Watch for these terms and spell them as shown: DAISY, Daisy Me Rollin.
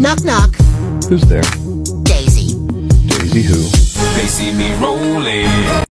Knock, knock. Who's there? Daisy. Daisy who? They see me rolling.